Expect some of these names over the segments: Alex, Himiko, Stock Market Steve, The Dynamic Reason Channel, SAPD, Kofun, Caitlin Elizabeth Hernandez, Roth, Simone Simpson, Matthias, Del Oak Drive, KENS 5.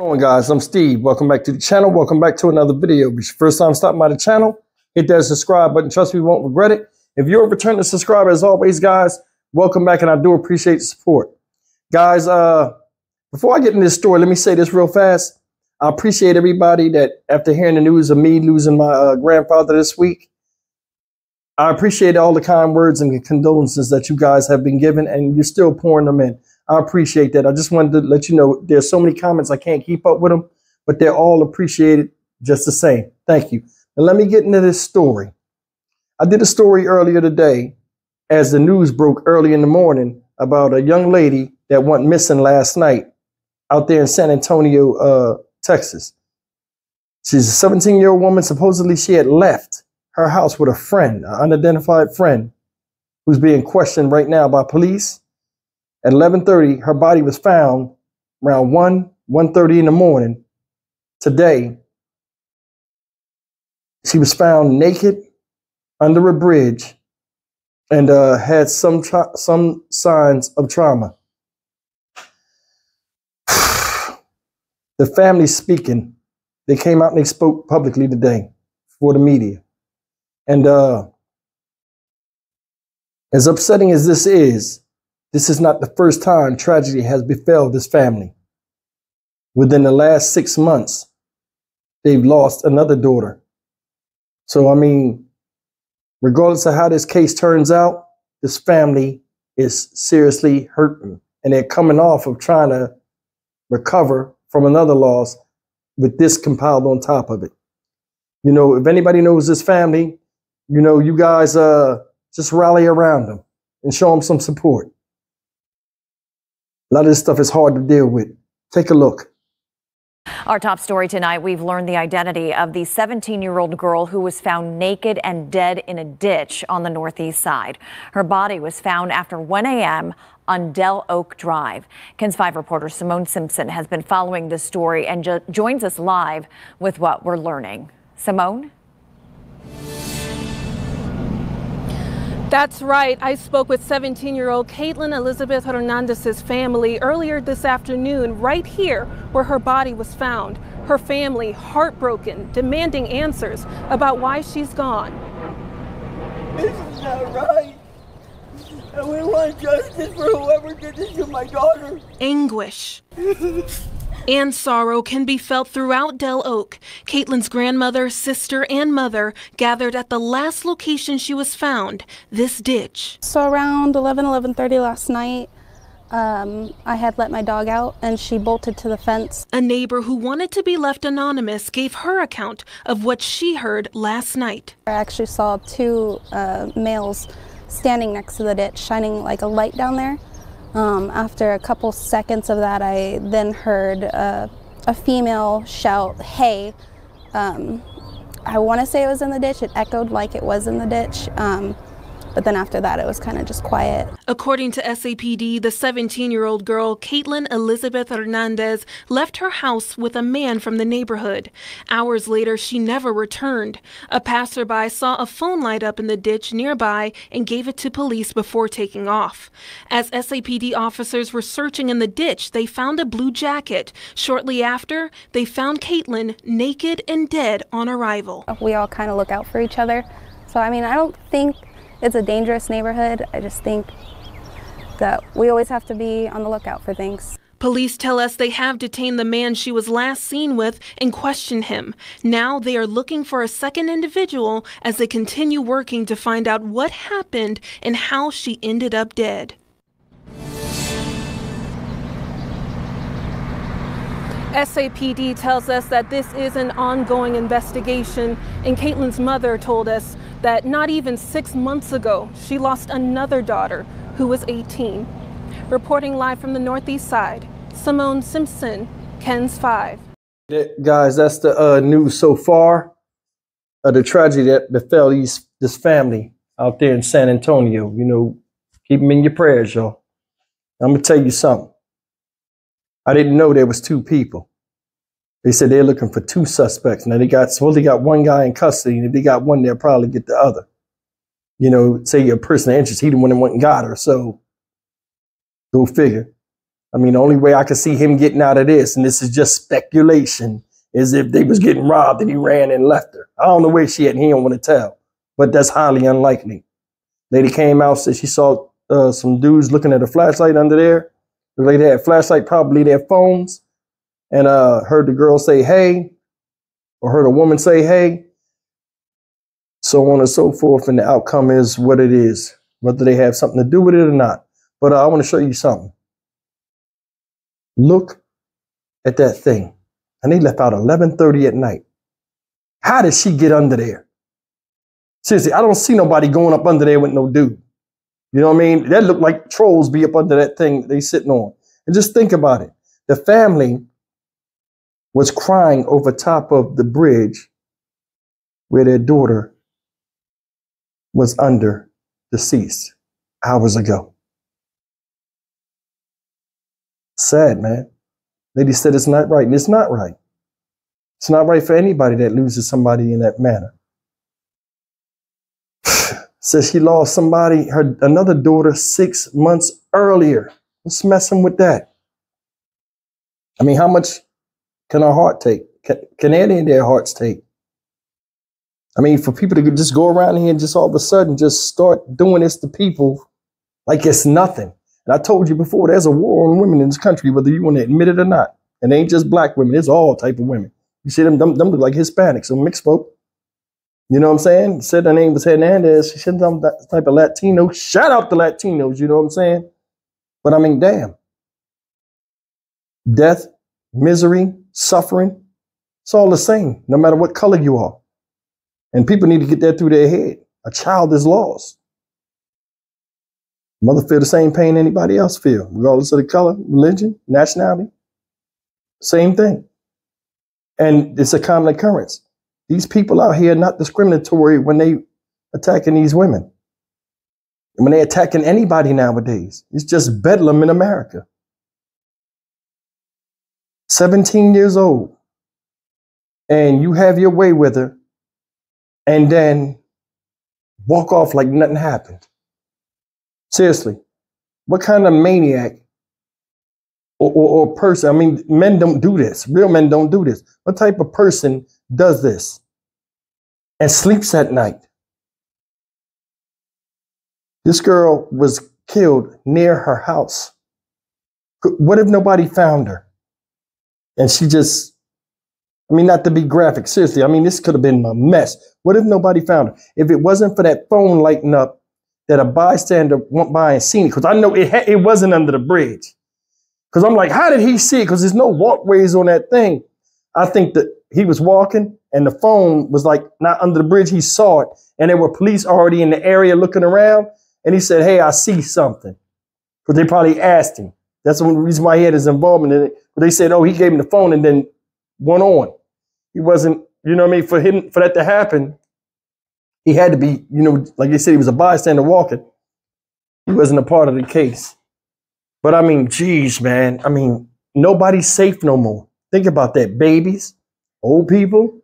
Hello guys, I'm Steve. Welcome back to the channel. Welcome back to another video. If it's your first time stopping by the channel, hit that subscribe button. Trust me, you won't regret it. If you're a returning subscriber, as always, guys, welcome back, and I do appreciate the support. Guys, before I get into this story, let me say this real fast. I appreciate everybody that, after hearing the news of me losing my grandfather this week, I appreciate all the kind words and condolences that you guys have been given, and you're still pouring them in. I appreciate that. I just wanted to let you know there's so many comments I can't keep up with them, but they're all appreciated just the same. Thank you. And let me get into this story. I did a story earlier today as the news broke early in the morning about a young lady that went missing last night out there in San Antonio, Texas. She's a 17-year-old woman. Supposedly she had left her house with a friend, an unidentified friend, who's being questioned right now by police. At 11:30, her body was found around 1:30 in the morning. Today, she was found naked under a bridge and had some signs of trauma. The family speaking, they came out and they spoke publicly today for the media. And as upsetting as this is, this is not the first time tragedy has befell this family. Within the last 6 months, they've lost another daughter. So, I mean, regardless of how this case turns out, this family is seriously hurting. And they're coming off of trying to recover from another loss with this compiled on top of it. You know, if anybody knows this family, you know, you guys just rally around them and show them some support. A lot of this stuff is hard to deal with. Take a look. Our top story tonight, we've learned the identity of the 17-year-old girl who was found naked and dead in a ditch on the northeast side. Her body was found after 1 a.m. on Del Oak Drive. KENS 5 reporter Simone Simpson has been following this story and joins us live with what we're learning. Simone? That's right. I spoke with 17-year-old Caitlin Elizabeth Hernandez's family earlier this afternoon, right here where her body was found. Her family heartbroken, demanding answers about why she's gone. This is not right. And we want justice for whoever did this to my daughter. Anguish and sorrow can be felt throughout Del Oak. Caitlin's grandmother, sister, and mother gathered at the last location she was found, this ditch. So around 11:30 last night, I had let my dog out and she bolted to the fence. A neighbor who wanted to be left anonymous gave her account of what she heard last night. I actually saw two males standing next to the ditch, shining like a light down there. After a couple seconds of that, I then heard a female shout, "Hey!" I want to say it was in the ditch. It echoed like it was in the ditch. But then after that, it was kind of just quiet. According to SAPD, the 17-year-old girl, Caitlin Elizabeth Hernandez, left her house with a man from the neighborhood. Hours later, she never returned. A passerby saw a phone light up in the ditch nearby and gave it to police before taking off. As SAPD officers were searching in the ditch, they found a blue jacket. Shortly after, they found Caitlin naked and dead on arrival. We all kind of look out for each other. So, I mean, I don't think it's a dangerous neighborhood. I just think that we always have to be on the lookout for things. Police tell us they have detained the man she was last seen with and questioned him. Now they are looking for a second individual as they continue working to find out what happened and how she ended up dead. SAPD tells us that this is an ongoing investigation, and Caitlin's mother told us that not even 6 months ago, she lost another daughter who was 18. Reporting live from the northeast side, Simone Simpson, KENS 5. Guys, that's the news so far of the tragedy that befell this family out there in San Antonio. You know, keep them in your prayers, y'all. I'm going to tell you something. I didn't know there was two people. They said they're looking for two suspects. Now they got one guy in custody, and if they got one, they'll probably get the other. You know, say you're a person of interest, he the one that went and got her, so go figure. I mean, the only way I could see him getting out of this, and this is just speculation, is if they was getting robbed and he ran and left her. I don't know where she at, he don't want to tell, but that's highly unlikely. Lady came out, said she saw some dudes looking at a flashlight under there. The lady had a flashlight, probably their phones, and heard the girl say, hey, or heard a woman say, hey, so on and so forth, and the outcome is what it is, whether they have something to do with it or not. But I want to show you something. Look at that thing. And they left out 11:30 at night. How did she get under there? Seriously, I don't see nobody going up under there with no dude. You know what I mean? That looked like trolls be up under that thing they sitting on. And just think about it. The family was crying over top of the bridge where their daughter was under deceased hours ago. Sad, man. Lady said it's not right, and it's not right. It's not right for anybody that loses somebody in that manner. Says she lost somebody, another daughter 6 months earlier. What's messing with that? I mean, how much can our heart take? Can any of their hearts take? I mean, for people to just go around here and just all of a sudden just start doing this to people like it's nothing. And I told you before, there's a war on women in this country, whether you want to admit it or not. And it ain't just black women. It's all type of women. You see them look like Hispanics, some mixed folk. You know what I'm saying? Said her name was Hernandez. She said some type of Latino. Shout out to Latinos, you know what I'm saying? But I mean, damn. Death, misery, suffering. It's all the same, no matter what color you are. And people need to get that through their head. A child is lost. Mother feel the same pain anybody else feel, regardless of the color, religion, nationality. Same thing. And it's a common occurrence. These people out here are not discriminatory when they attacking these women. And when they attacking anybody nowadays, it's just bedlam in America. 17 years old. And you have your way with her. And then walk off like nothing happened. Seriously, what kind of maniac or person? I mean, men don't do this. Real men don't do this. What type of person does this and sleeps at night? This girl was killed near her house. What if nobody found her? And she just, I mean, not to be graphic, seriously, I mean, this could have been a mess. What if nobody found her? If it wasn't for that phone lighting up, that a bystander went by and seen it, because I know it wasn't under the bridge. Because I'm like, how did he see it? Because there's no walkways on that thing. I think that he was walking and the phone was like not under the bridge. He saw it and there were police already in the area looking around. And he said, hey, I see something. Because they probably asked him. That's the reason why he had his involvement in it. But they said, oh, he gave him the phone and then went on. He wasn't, you know what I mean? For him, for that to happen, he had to be, you know, like they said, he was a bystander walking. He wasn't a part of the case. But I mean, geez, man. I mean, nobody's safe no more. Think about that. Babies, old people,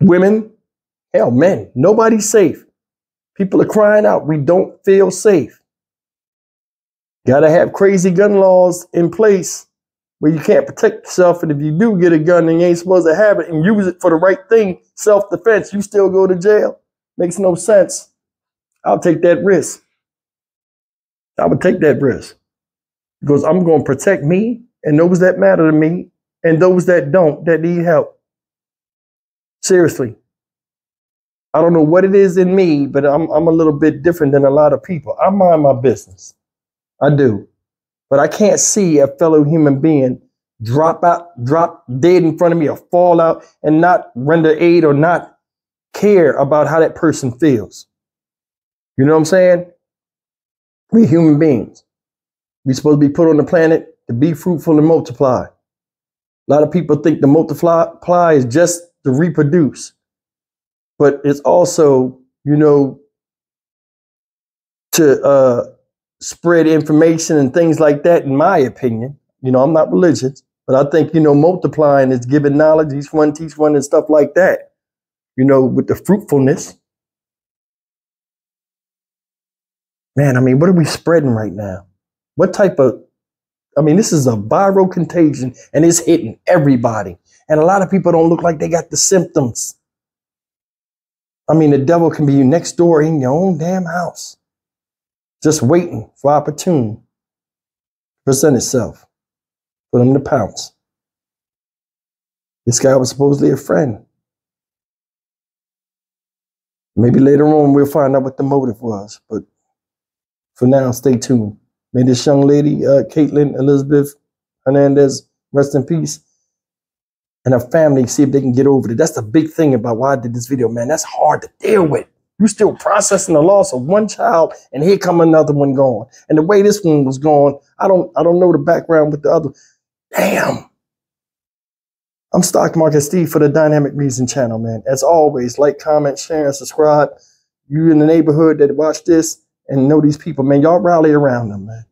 women, hell, men. Nobody's safe. People are crying out. We don't feel safe. Got to have crazy gun laws in place where you can't protect yourself, and if you do get a gun and you ain't supposed to have it and use it for the right thing, self-defense, you still go to jail. Makes no sense. I'll take that risk. I would take that risk because I'm going to protect me and those that matter to me and those that don't, that need help. Seriously. I don't know what it is in me, but I'm a little bit different than a lot of people. I mind my business. I do. But I can't see a fellow human being drop dead in front of me or fall out and not render aid or not care about how that person feels. You know what I'm saying? We're human beings. We're supposed to be put on the planet to be fruitful and multiply. A lot of people think the multiply is just to reproduce. But it's also, you know, to spread information and things like that, in my opinion. You know, I'm not religious, but I think, you know, multiplying is giving knowledge, each one teach one and stuff like that, you know, with the fruitfulness. Man, I mean, what are we spreading right now? What type of I mean, this is a viral contagion and it's hitting everybody. And a lot of people don't look like they got the symptoms. I mean, the devil can be you next door in your own damn house, just waiting for opportunity to present itself for them to pounce. This guy was supposedly a friend. Maybe later on we'll find out what the motive was, but for now, stay tuned. May this young lady, Caitlin Elizabeth Hernandez, rest in peace, and her family, see if they can get over it. That's the big thing about why I did this video, man. That's hard to deal with. You're still processing the loss of one child, and here come another one gone. And the way this one was gone, I don't know the background with the other. Damn. I'm Stock Market Steve for the Dynamic Reason Channel, man. As always, like, comment, share, and subscribe. You in the neighborhood that watch this and know these people, man, y'all rally around them, man.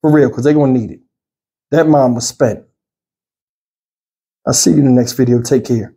For real, because they're going to need it. That mom was spent. I'll see you in the next video. Take care.